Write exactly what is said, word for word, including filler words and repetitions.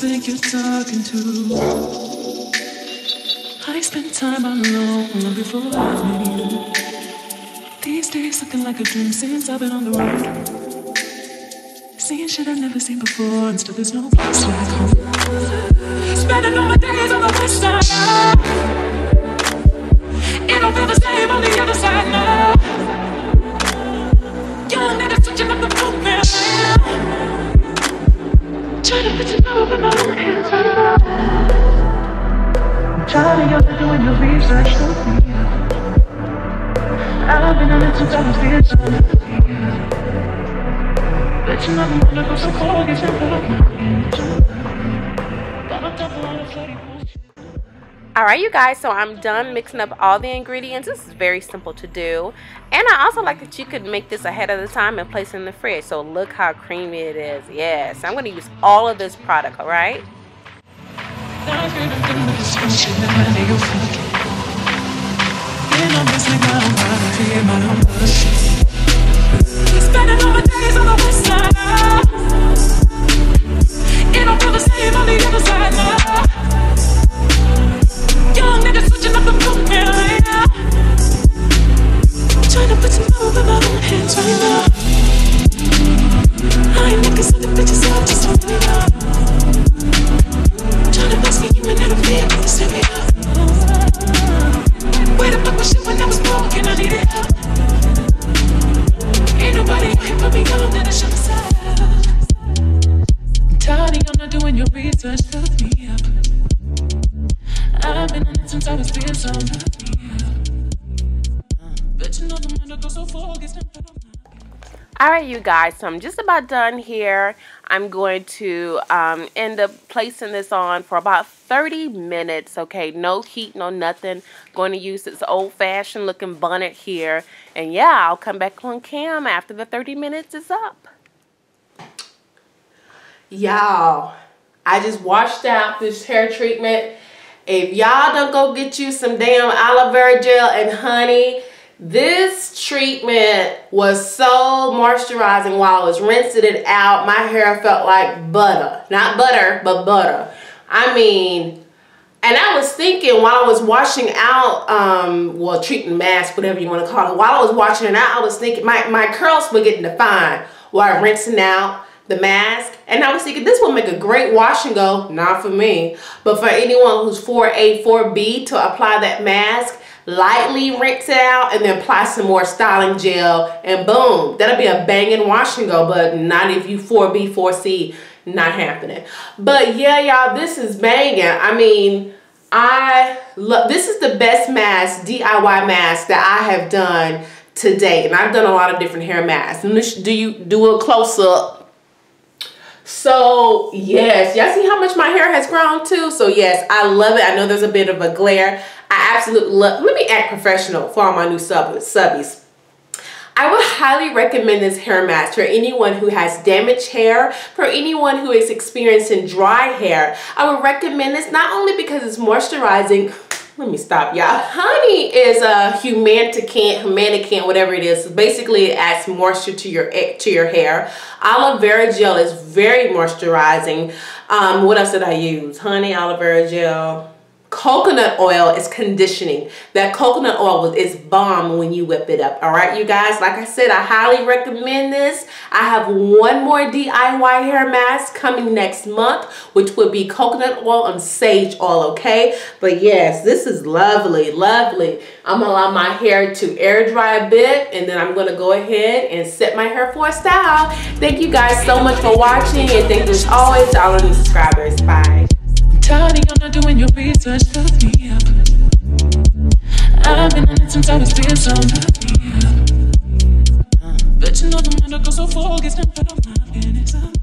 Think you're talking to? I spent time alone long before I knew you. These days looking like a dream since I've been on the road, seeing shit I've never seen before, and still there's no place like home. Spending all my days on the west side. It don't feel the same on the other side now. Young niggas switching up the movement. Try to put your love in my own hands. I'm tired of y'all doing your research to me. I've been on it since I was this young. Bet you never wanna go so far, get your love. Alright you guys, so I'm done mixing up all the ingredients. This is very simple to do. And I also like that you could make this ahead of the time and place it in the fridge. So look how creamy it is. Yes, I'm going to use all of this product, all right? Alright you guys, so I'm just about done here. I'm going to um, end up placing this on for about thirty minutes, okay? No heat, no nothing. Going to use this old-fashioned looking bonnet here. And yeah, I'll come back on cam after the thirty minutes is up. Y'all, I just washed out this hair treatment. If y'all don't go get you some damn aloe vera gel and honey, this treatment was so moisturizing. While I was rinsing it out, my hair felt like butter. Not butter, but butter. I mean, and I was thinking while I was washing out, um, well, treating mask, whatever you want to call it. While I was washing it out, I was thinking my, my curls were getting defined while rinsing out the mask. And I was thinking this will make a great wash and go. Not for me, but for anyone who's four A, four B, to apply that mask. Lightly rinse it out and then apply some more styling gel and boom, that'll be a banging wash and go. But not if you four B, four C, not happening. But yeah, y'all, this is banging. I mean, I love, this is the best mask, D I Y mask that I have done to date. And I've done a lot of different hair masks. Do you do a close up? So yes, y'all see how much my hair has grown too? So yes, I love it. I know there's a bit of a glare. I absolutely love, let me act professional for all my new sub subbies. I would highly recommend this hair mask for anyone who has damaged hair, for anyone who is experiencing dry hair. I would recommend this not only because it's moisturizing. Let me stop y'all. Honey is a humectant, humectant, whatever it is. Basically, it adds moisture to your to your hair. Aloe vera gel is very moisturizing. Um, what else did I use? Honey, aloe vera gel. Coconut oil is conditioning. That coconut oil is bomb when you whip it up. All right, you guys. Like I said, I highly recommend this. I have one more D I Y hair mask coming next month, which would be coconut oil and sage oil, okay? But yes, this is lovely, lovely. I'm gonna allow my hair to air dry a bit, and then I'm gonna go ahead and set my hair for a style. Thank you guys so much for watching, and thank you as always to all of new subscribers. Bye. I'm not doing your research, love me up. I've been on it since I was this young, love me up. Bet you know the window goes so far, gets them out of my penis up.